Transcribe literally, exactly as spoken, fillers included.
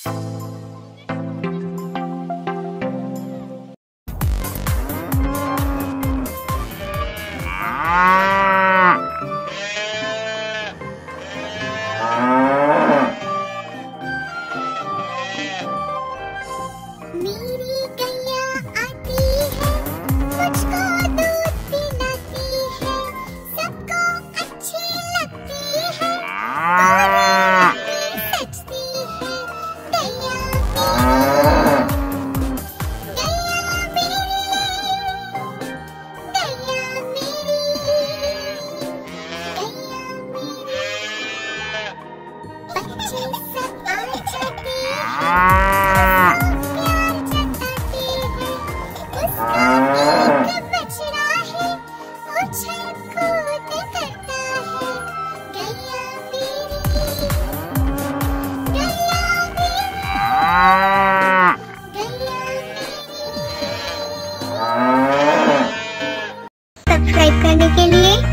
subscribe करने के लिए